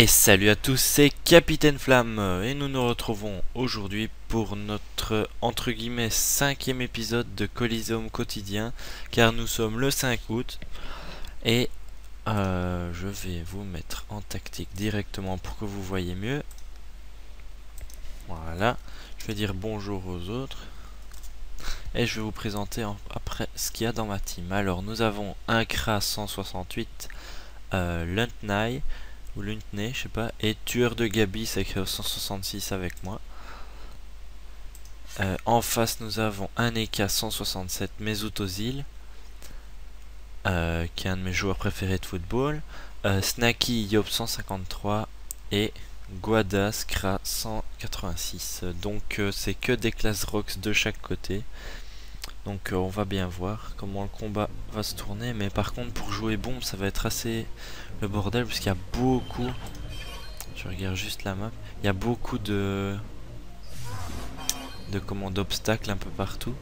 Et salut à tous, c'est Capitaine Flamme et nous nous retrouvons aujourd'hui pour notre entre guillemets 5e épisode de Kolizéum Quotidien, car nous sommes le 5 août et je vais vous mettre en tactique directement pour que vous voyez mieux. Voilà, je vais dire bonjour aux autres et je vais vous présenter après ce qu'il y a dans ma team. Alors nous avons un Kras 168, Luntnai ou Luntney, je sais pas, et Tueur de Gabi, Sacri 166 avec moi. En face nous avons Aneka 167, Mezoutosil, qui est un de mes joueurs préférés de football, Snaki Yop 153 et Guadascra 186. Donc c'est que des classes rocks de chaque côté. Donc on va bien voir comment le combat va se tourner. Mais par contre pour jouer bombe ça va être assez le bordel, parce qu'il y a beaucoup... Je regarde juste la map. Il y a beaucoup d'obstacles un peu partout.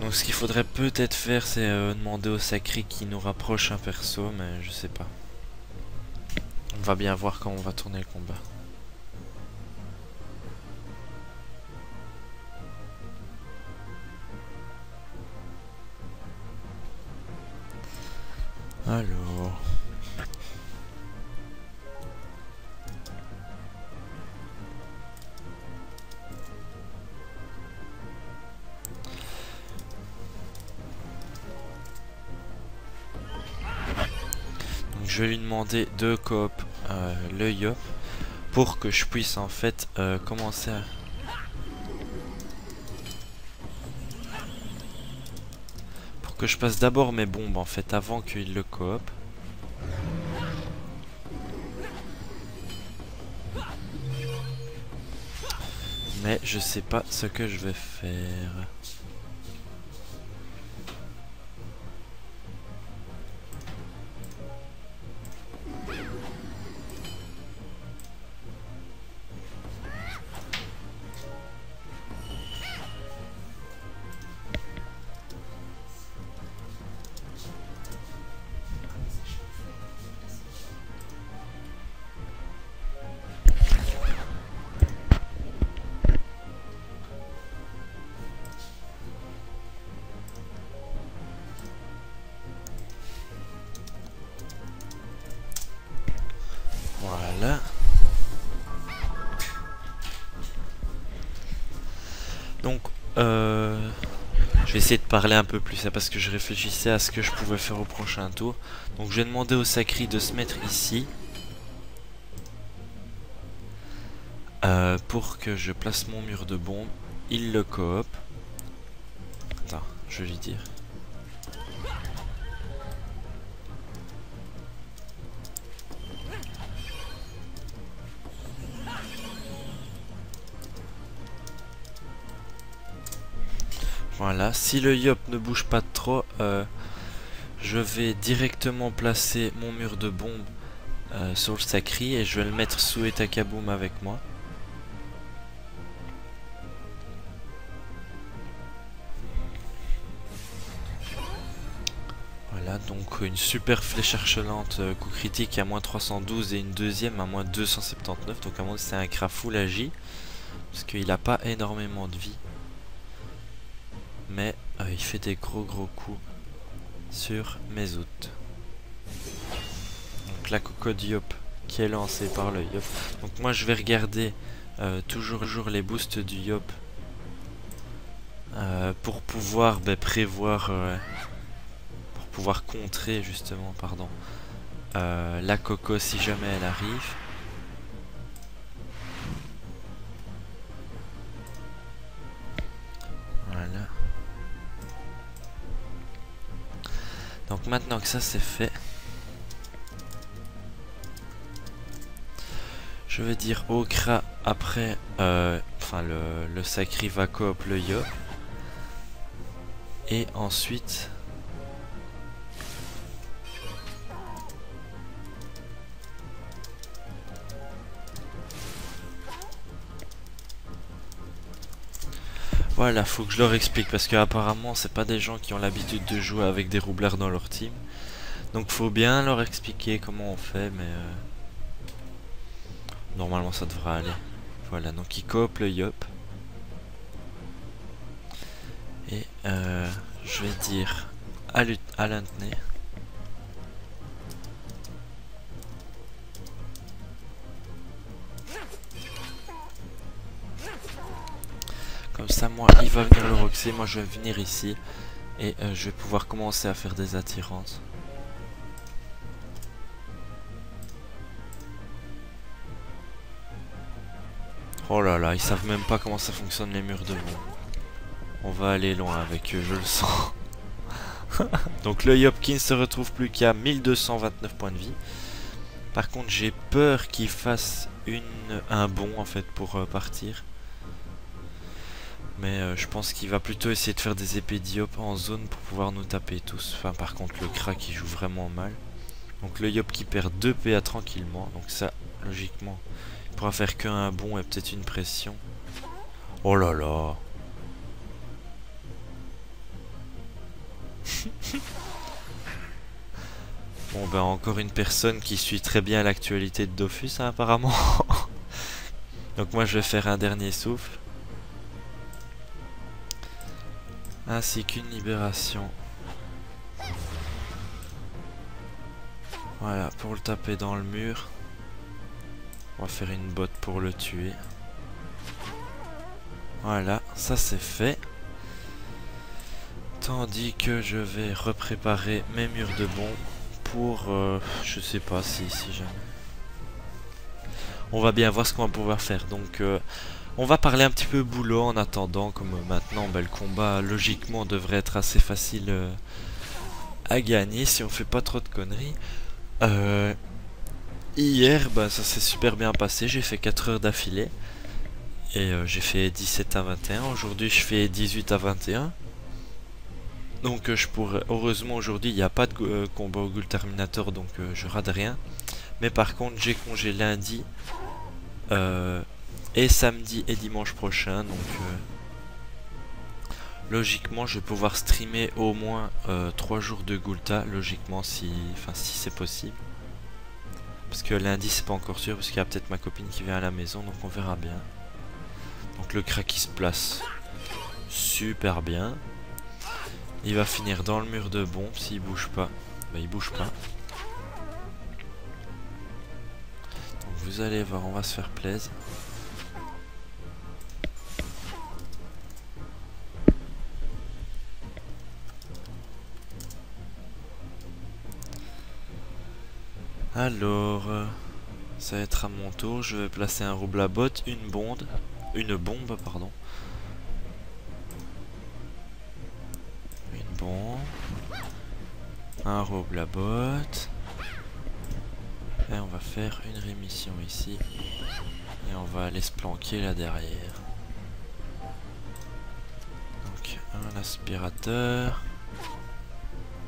Donc ce qu'il faudrait peut-être faire, c'est demander au Sacri qui nous rapproche un perso, mais je sais pas. On va bien voir comment on va tourner le combat. Alors... Je vais lui demander de coop le Yop pour que je puisse en fait commencer à... Pour que je passe d'abord mes bombes en fait avant qu'il le coop. Mais je sais pas ce que je vais faire. Donc je vais essayer de parler un peu plus, parce que je réfléchissais à ce que je pouvais faire au prochain tour. Donc je vais demander au Sacri de se mettre ici pour que je place mon mur de bombe. Il le coop. Attends, je vais lui dire. Voilà, si le Yop ne bouge pas trop, je vais directement placer mon mur de bombe sur le Sacri et je vais le mettre sous Etakaboum avec moi. Voilà, donc une super flèche archelante, coup critique à moins 312 et une deuxième à moins 279. Donc à moins que c'est un Crafoul agi, parce qu'il n'a pas énormément de vie. Mais il fait des gros coups sur mes hôtes. Donc la coco de Yop qui est lancée par le Yop. Donc moi je vais regarder toujours les boosts du Yop pour pouvoir prévoir, pour pouvoir contrer justement, pardon, la coco si jamais elle arrive. Donc maintenant que ça c'est fait, je vais dire au Kras après, enfin le Sacri va coop le Yop. Et ensuite, voilà, faut que je leur explique, parce que apparemment c'est pas des gens qui ont l'habitude de jouer avec des roublards dans leur team. Donc faut bien leur expliquer comment on fait, mais normalement ça devra aller. Voilà, donc il cope le Yop. Et je vais dire à Luntnai. Comme ça, moi, il va venir le roxer, moi je vais venir ici. Et je vais pouvoir commencer à faire des attirantes. Oh là là, ils savent même pas comment ça fonctionne les murs de boue. On va aller loin avec eux, je le sens. Donc le Yop qui ne se retrouve plus qu'à 1229 points de vie. Par contre, j'ai peur qu'il fasse un bond en fait pour partir. Mais je pense qu'il va plutôt essayer de faire des épées d'Yop en zone pour pouvoir nous taper tous. Enfin, par contre, le Kras qui joue vraiment mal. Donc le Yop qui perd 2 PA tranquillement. Donc ça, logiquement, il pourra faire qu'un bond et peut-être une pression. Oh là là. Bon ben, encore une personne qui suit très bien l'actualité de Dofus, hein, apparemment. Donc moi, je vais faire un dernier souffle. Ainsi qu'une libération. Voilà, pour le taper dans le mur. On va faire une botte pour le tuer. Voilà, ça c'est fait. Tandis que je vais repréparer mes murs de bon pour... je sais pas si jamais. On va bien voir ce qu'on va pouvoir faire. Donc... on va parler un petit peu boulot en attendant, comme maintenant le combat logiquement devrait être assez facile à gagner si on fait pas trop de conneries. Hier, ça s'est super bien passé, j'ai fait 4 heures d'affilée et j'ai fait 17 à 21, aujourd'hui je fais 18 à 21. Donc je pourrais, heureusement aujourd'hui il n'y a pas de combat au Goultarminator, donc je rate rien. Mais par contre j'ai congé lundi. Et samedi et dimanche prochain, donc logiquement je vais pouvoir streamer au moins 3 jours de Goulta, logiquement si c'est possible. Parce que lundi c'est pas encore sûr, parce qu'il y a peut-être ma copine qui vient à la maison, donc on verra bien. Donc le Kras qui se place super bien. Il va finir dans le mur de bombe, s'il bouge pas, il bouge pas. Donc vous allez voir, on va se faire plaisir. Alors, ça va être à mon tour, je vais placer un rouble à botte, une bombe. Une bombe, un rouble à botte, et on va faire une rémission ici, et on va aller se planquer là derrière. Donc, un aspirateur,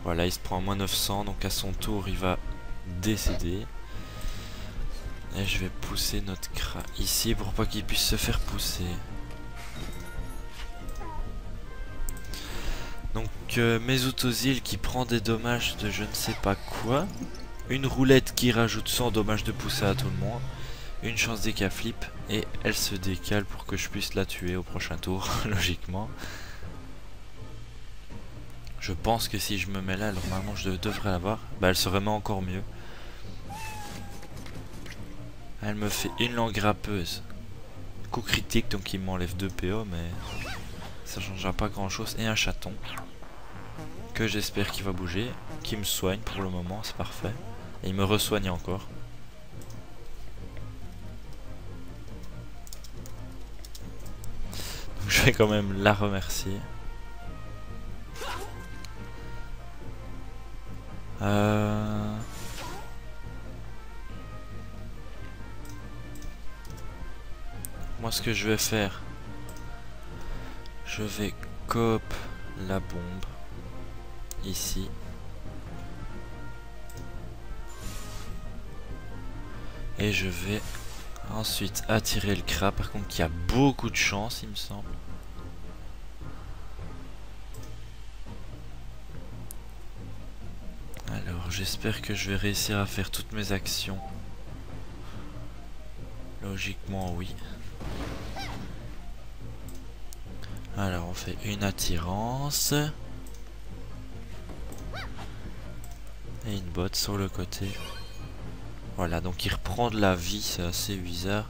voilà, il se prend à moins 900, donc à son tour, il va... décédé. Et je vais pousser notre Kras ici pour pas qu'il puisse se faire pousser. Donc Mezoutosil qui prend des dommages de je ne sais pas quoi. Une roulette qui rajoute 100 dommages de poussée à tout le monde. Une chance d'éca flip. Et elle se décale pour que je puisse la tuer au prochain tour. Logiquement. Je pense que si je me mets là, normalement je devrais l'avoir. Elle se remet encore mieux. Elle me fait une langue râpeuse. Coup critique, donc il m'enlève 2 PO, mais ça changera pas grand chose. Et un chaton. Que j'espère qu'il va bouger. Qui me soigne pour le moment, c'est parfait. Et il me re-soigne encore. Donc je vais quand même la remercier. Moi ce que je vais faire, je vais copier la bombe ici. Et je vais ensuite attirer le Kras, par contre qui a beaucoup de chance il me semble. Alors j'espère que je vais réussir à faire toutes mes actions. Logiquement oui. Alors on fait une attirance. Et une botte sur le côté. Voilà, donc il reprend de la vie, c'est assez bizarre.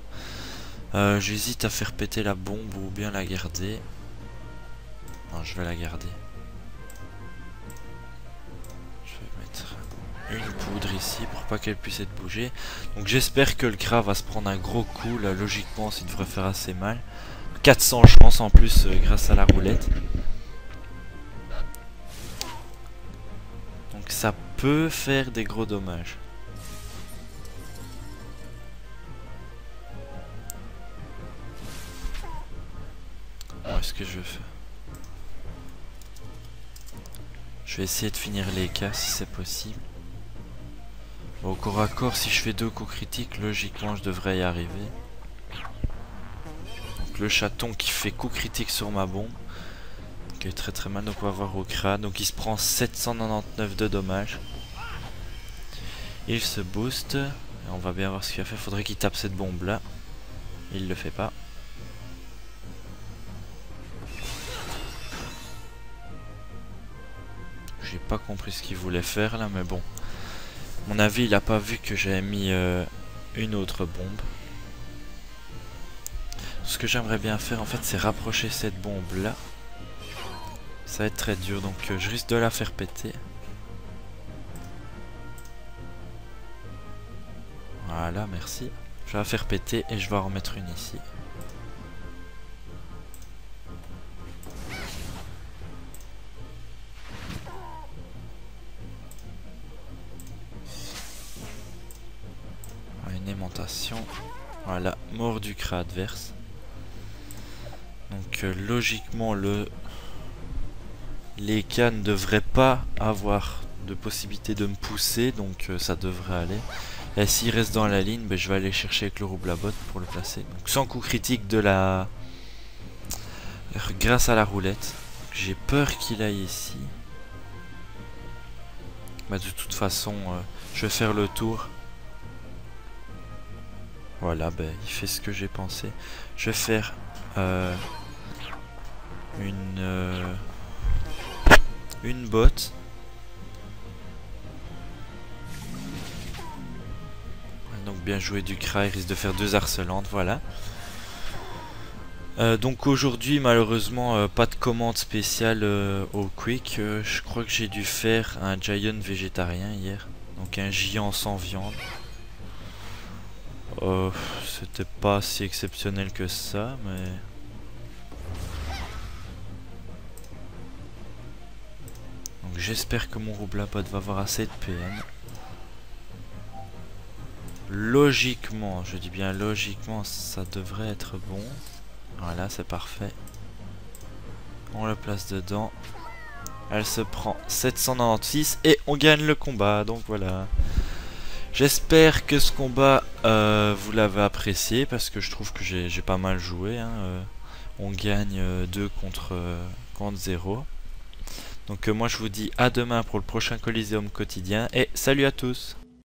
J'hésite à faire péter la bombe ou bien la garder. Non, je vais la garder. Je vais mettre une poudre ici pour pas qu'elle puisse être bougée. Donc j'espère que le Kras va se prendre un gros coup. Là, logiquement, ça devrait faire assez mal. 400 chances en plus grâce à la roulette. Donc ça peut faire des gros dommages. Est-ce que je fais? Je vais essayer de finir les cas si c'est possible. Bon, au corps à corps, si je fais 2 coups critiques, logiquement je devrais y arriver. Donc le chaton qui fait coup critique sur ma bombe, qui est très très mal, donc on va voir au crâne. Donc il se prend 799 de dommages. Il se booste. Et on va bien voir ce qu'il va faire. Faudrait qu'il tape cette bombe là. Il le fait pas. J'ai pas compris ce qu'il voulait faire là, mais bon. À mon avis, il a pas vu que j'avais mis une autre bombe. Ce que j'aimerais bien faire en fait, c'est rapprocher cette bombe là. Ça va être très dur, donc je risque de la faire péter. Voilà, merci. Je vais la faire péter et je vais en remettre une ici. Voilà, mort du Kras adverse. Donc logiquement les Kras ne devraient pas avoir de possibilité de me pousser. Donc ça devrait aller. Et s'il reste dans la ligne, je vais aller chercher avec le rouble à botte pour le placer. Donc sans coup critique de la... grâce à la roulette. J'ai peur qu'il aille ici. Bah, de toute façon je vais faire le tour. Voilà, il fait ce que j'ai pensé. Je vais faire une botte. Donc bien joué du Kras, il risque de faire 2 harcelantes, voilà. Donc aujourd'hui, malheureusement, pas de commande spéciale au Quick. Je crois que j'ai dû faire un Giant végétarien hier. Donc un géant sans viande. C'était pas si exceptionnel que ça, mais... Donc j'espère que mon rouble à botte va avoir assez de PM. Logiquement, je dis bien logiquement, ça devrait être bon. Voilà, c'est parfait. On le place dedans. Elle se prend 796 et on gagne le combat, donc voilà. J'espère que ce combat vous l'avez apprécié, parce que je trouve que j'ai pas mal joué. On gagne 2 contre 0. Donc moi je vous dis à demain pour le prochain Kolizéum Quotidien et salut à tous.